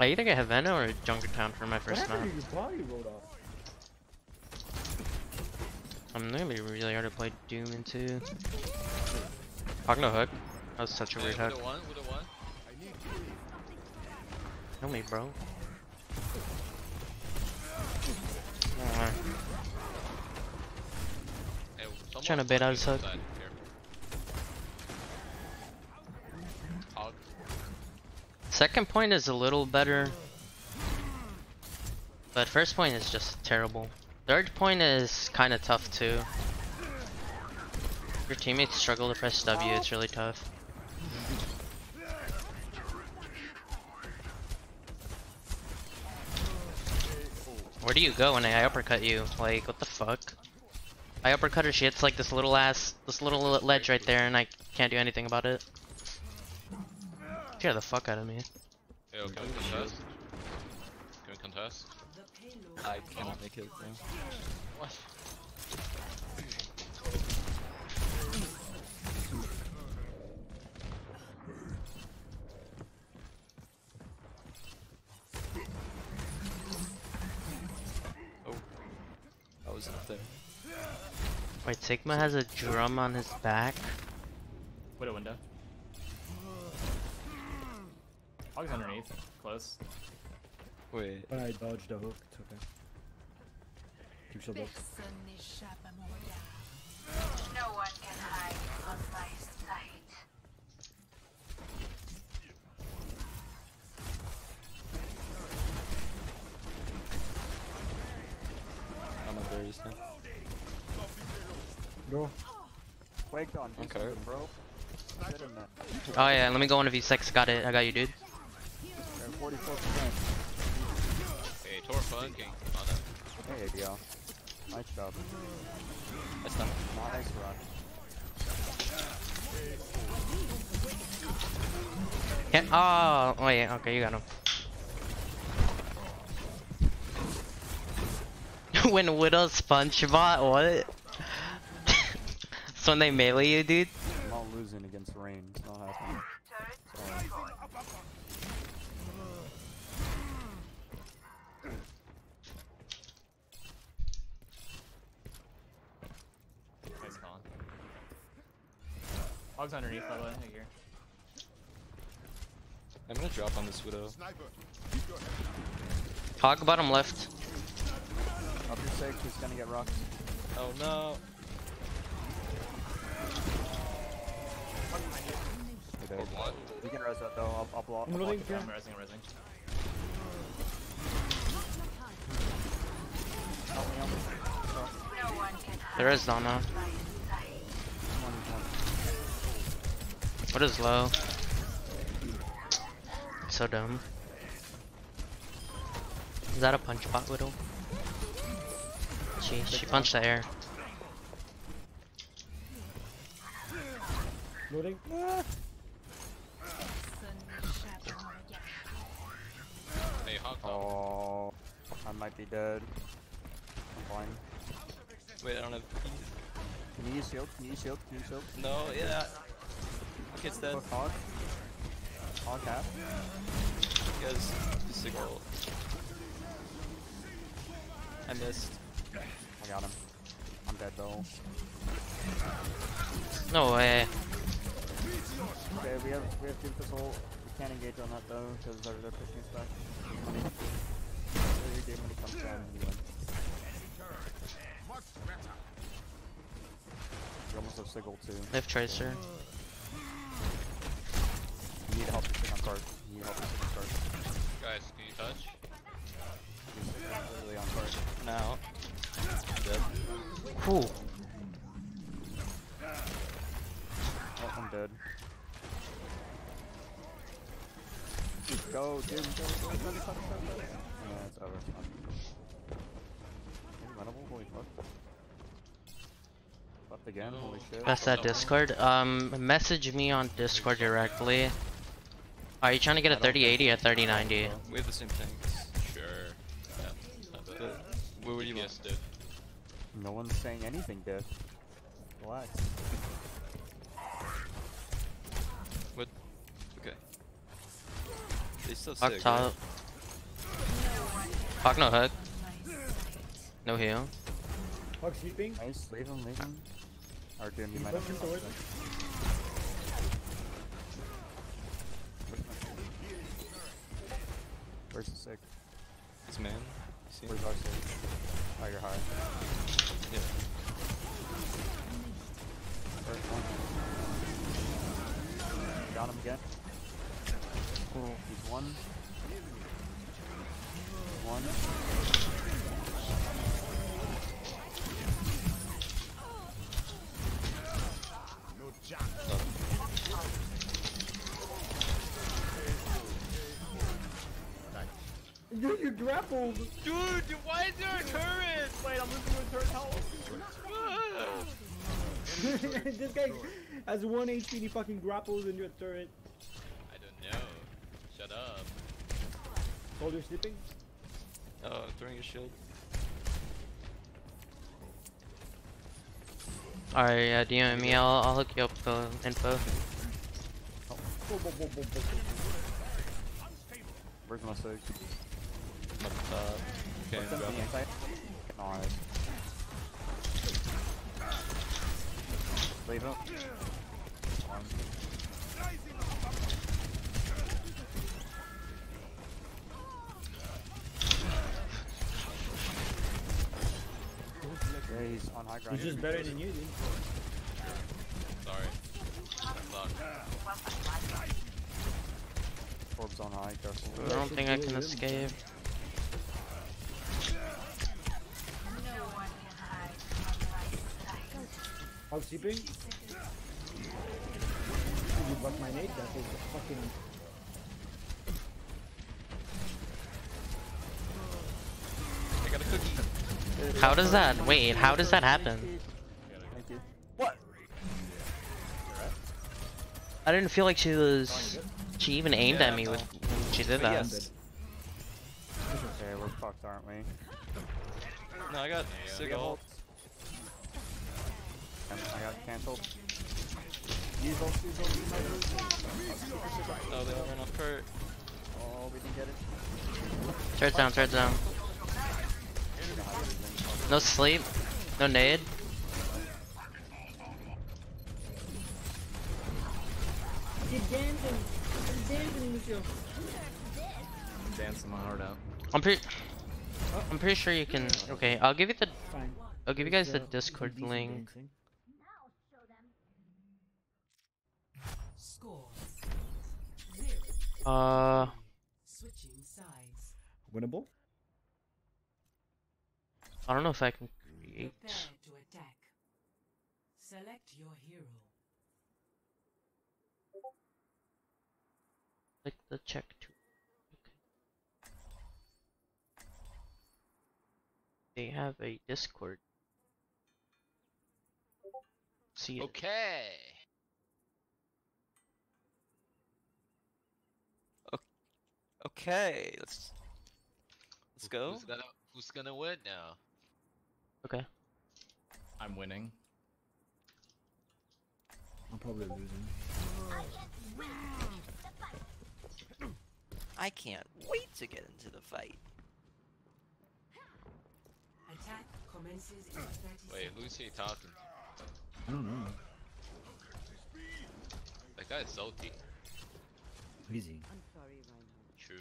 I either get Havana or Junkertown for my first map. I'm gonna be really hard to play Doom into. Hog no hook. That was such a weird hook. Widow one. Kill me, bro. Right. Hey, trying to bait out his hook. Second point is a little better, but first point is just terrible. Third point is kind of tough too. If your teammates struggle to press W, it's really tough. Where do you go when I uppercut you? Like, what the fuck? I uppercut her, she hits like this little ledge right there, and I can't do anything about it. Scare the fuck out of me. Yo, can we contest? I cannot make it. What? Oh. That was up there. Wait, Sigma has a drum on his back? Widow window. Hog's underneath. Close. Wait. I dodged a hook. It's okay. Keep still both. No one can hide from my sight. I'm up there just now. Go. Waked on. Okay. Bro. Oh yeah, let me go on to V6. Got it. I got you, dude. 44%. Hey, Torfun king. Oh, no. Hey, Adiyo. Nice job. That's not a nice run. Oh, yeah, okay, you got him. When Widow Spongebot, what? That's when they melee you, dude. I'm not losing against rain, it's not happening. Hog's underneath, by the way, right here. I'm gonna drop on this Widow. Hog bottom left. Up your sake, he's gonna get rocked. Oh no. Hey, what? You can res that though, I'll block. I'm resing, I'm resing. There is Donna. What is low? So dumb. Is that a punch bot, Widow? She punched the air. Loading. Hey, Hog. Oh, I might be dead. I'm fine. Wait, I don't have keys. Can you use shield? Can you use shield? No, yeah. It's dead. Hog half. You guys, Sigma ult. I missed. I got him. I'm dead though. No way. Okay, we have two pistol. We can't engage on that though, because they're pushing us back. Every game when he comes down, he wins. We almost have Sigma too. I have Tracer. You need help to pick on card. Guys, can you touch? He's literally on card. Now. Dead. Cool. Oh, I'm dead. Go, dude. Go. Yeah, it's over. Runnable? Holy fuck. Up again? Holy shit. That's that Discord. Message me on Discord directly. Are you trying to get a 3080 or 3090? We have the same things. Sure. Yeah. Where would you guess, dude? No one's saying anything, dude. Relax. What? Okay. They still sick, top. Hog no HUD. No heal. Hog sleeping. Nice, leave him, leave him. Or Doom, you might have to sword. Where's the sick? It's man. Where's Hog sick? Oh, you're high. Yeah. First one. Got him again. Cool. He's one. One. Dude, you grappled! Dude, why is there a turret? Wait, I'm losing with turret health. This guy has 1 HP and he fucking grapples into a turret. I don't know. Shut up. Soldier snipping? Oh, throwing a shield. Alright, DM me, I'll hook you up with the info. Where's my sig? Up top. Okay, nice. Leave him. Yeah, he's on high ground. He's just better than you, dude. Sorry. Orb's on high, careful. I don't think I can escape. Hog sleeping? You buck my nade? That was a fucking... I got a cookie. How does that? Wait, how does that happen? Thank you. What? I didn't feel like she was... She even aimed at me with... She did that. Yes. Okay, we're fucked, aren't we? No, I got sick of ult. I got cancelled. Oh, they all ran off Kurt. Oh, we didn't get it. Turret down, turret down. No sleep. No nade. You're dancing. You're dancing, Lucio. I'm dancing my heart out. I'm pretty sure you can... Okay, I'll give you the... Fine. I'll give you guys the Discord link. Switching sides. Winnable? I don't know if I can create. Prepare to attack. Select your hero. Click the check tool. Okay. They have a Discord. See it. Okay. Okay, let's go. Who's gonna win now? Okay. I'm winning. I'm probably losing. I can't wait to get into the fight. Attack commences in 30 seconds. Wait, who's he talking? I don't know. That guy's salty. Who's he? True.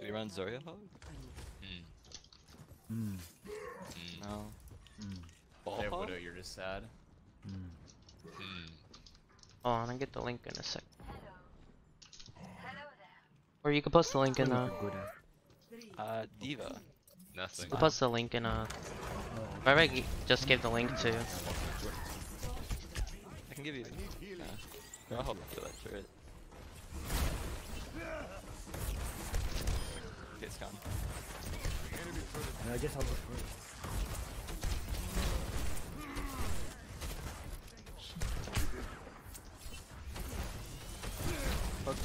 Do we run Zarya Hog? No. Ball hey, Widow, you're just sad. Hold on, I'll get the link in a sec. Hello there. Or you can post the link in Diva. Nothing. We'll post the link in I just gave the link to. I can give you. I'll help you with that turret. It's gone. I guess I'll go first.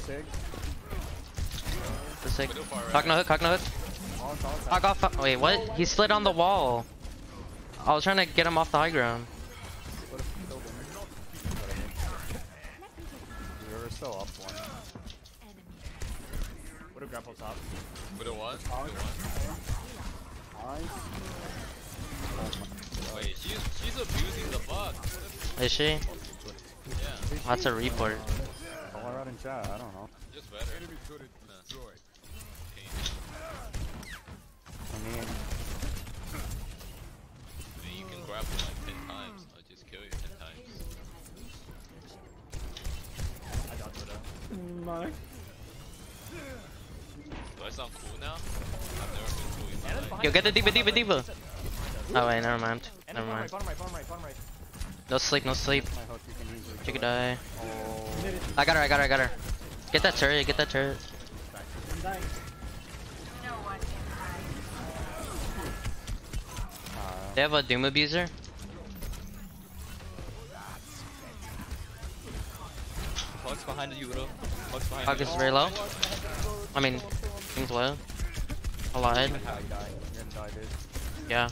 Sig. The sig. Cock no hook, cock no hook. Cock off. Wait, what? He slid on the wall. I was trying to get him off the high ground. We were still up one. Widow grapple top. Widow what? Wait, she's abusing the bug. Is she? Yeah. That's a report. Call her out in chat, I don't know. Just better. I mean... you can grab her like 10 times. I'll just kill you 10 times. I got Widow. My... do I sound cool now? I've never been cool. Yo, get the Diva. Oh wait, never mind. Never mind. No sleep, no sleep. She could die. I got her. Get that turret. They have a Doom abuser. Hog's behind you, bro. Hog is very low. I mean, things low. Alive. Yeah.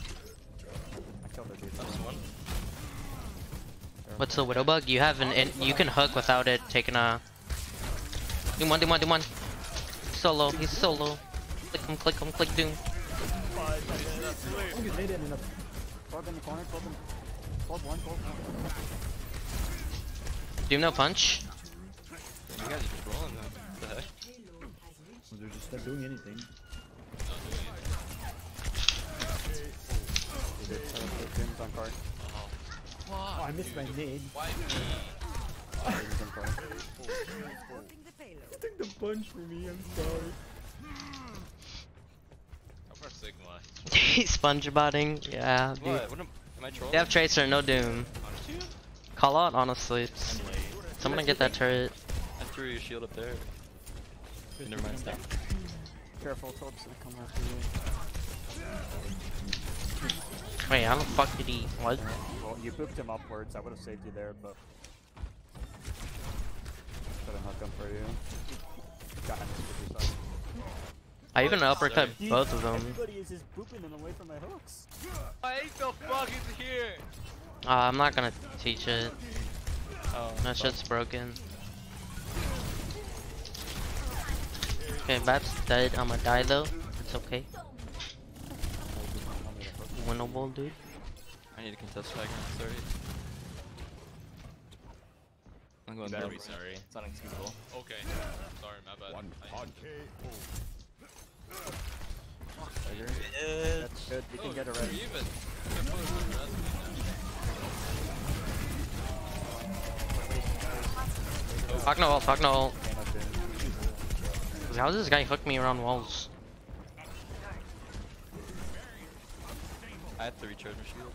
What's the Widow bug? You have an you can hook without it taking a. Doom one. Solo, he's solo. Click him, Doom. Doom no punch. You guys are just rolling now. What the heck? They're just not doing anything. Oh, I missed my nade. I took the punch for me, I'm sorry. How far Sigma? He's Spongebotting, yeah. Dude. What am I trolling? They have Tracer, no Doom. Call out, honestly. Someone get that turret. I threw your shield up there. Never mind, stop. Careful, Torps will come after you. Wait, how the fuck did he? What? Well, you pooped him upwards. I would have saved you there, but could have hooked him for you. God, I even uppercut both of them. Everybody is just pooping them away from my hooks. I ain't the fuck is here. I'm not gonna teach it. Oh, that shit's broken. Okay, Bab's dead. I'ma die though. It's okay. Winnable, dude. I need to contest back. Sorry. I'm going down. Sorry. It's unexcusable. Okay. Sorry, my bad. That's good. We can get it right. Fuck no, fuck no. How does this guy hook me around walls? I have to recharge my shield.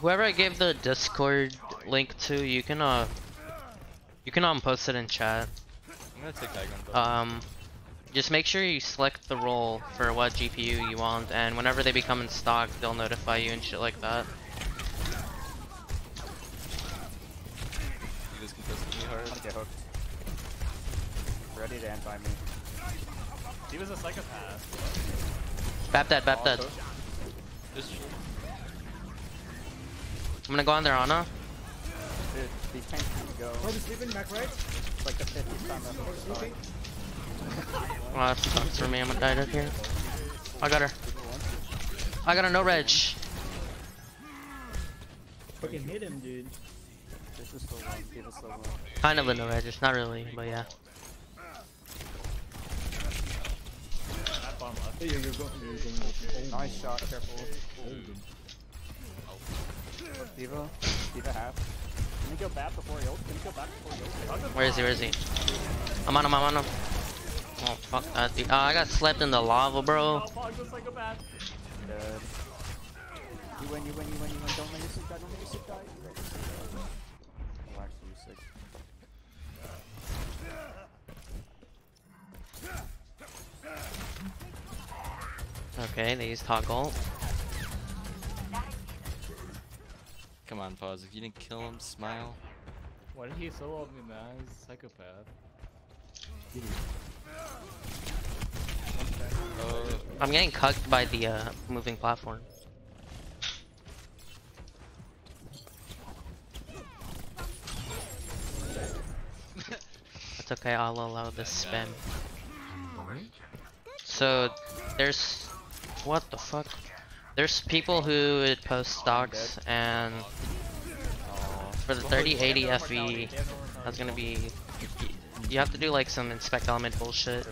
Whoever I gave the Discord link to, you can post it in chat. I'm gonna take that gun. Just make sure you select the role for what GPU you want, and whenever they become in stock, they'll notify you and shit like that. You just contested me hard. I'm gonna get hooked. Ready to end by me. He was a psychopath. Bap that. I'm gonna go on their Ana. Dude, these tanks need to go. Oh, he's sleeping back right? It's like the 50th time I've sleeping. Well, that sucks for me. I'm gonna die up here. I got her. I got her, no reg. Fucking hit him, dude. This is so long. Give us so long. Kind of a no reg, it's not really, but yeah. Hey, you're going. Nice shot, careful. Diva half. Can we go back before he ults? Where is he? I'm on him. Oh, fuck that, dude. I got slapped in the lava, bro. You win. Don't let your sick die, Oh, actually, you're sick. Okay, they used Hog ult. Come on, pause. If you didn't kill him, smile. Why did he solo me, man? He's a psychopath. I'm getting cucked by the moving platform. That's okay, I'll allow this spam. So, there's What the fuck? There's people who would post stocks, and for the 3080 FE, that's gonna be. You have to do like some inspect element bullshit.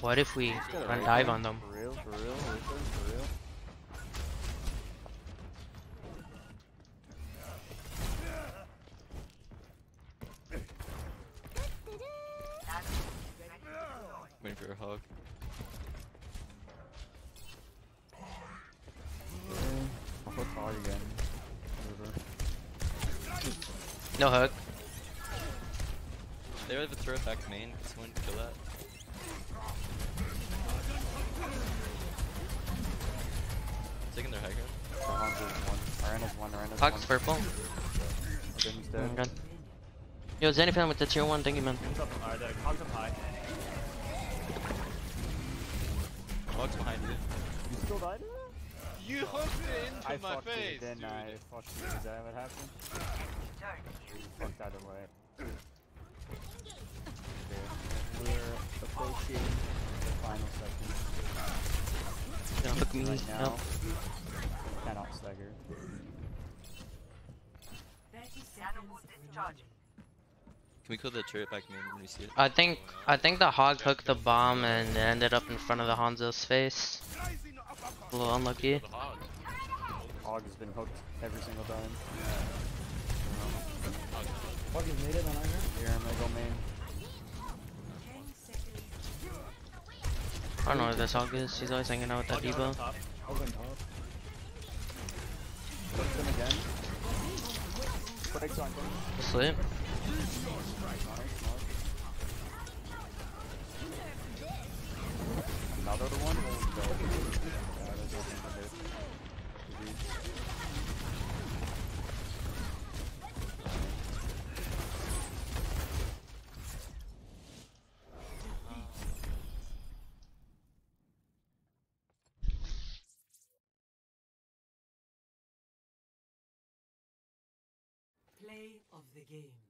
What if we run dive on them? For real? Waiting for a hug. No hug. They have a throw back main. Someone kill that. Taking their high ground. Arena's one. Hog's purple. Oh, yo, Zenifan with the tier 1, thank you, man. Hog's up high. Hog's behind you. You still died? You hooked it into my face! Then I thought you would die, what happened? You fucked out of the way. We're approaching the final second. Don't look me right now. Cannot stagger. Can we kill the turret back maybe when we see it? I think the hog hooked the bomb and ended up in front of the Hanzo's face. A little unlucky. Hog has been hooked every single time. Hog has made it on iron. Here I'm gonna go main. I don't know where this Hog is, he's always hanging out with that Debo. Slip. Another one. Play of the game.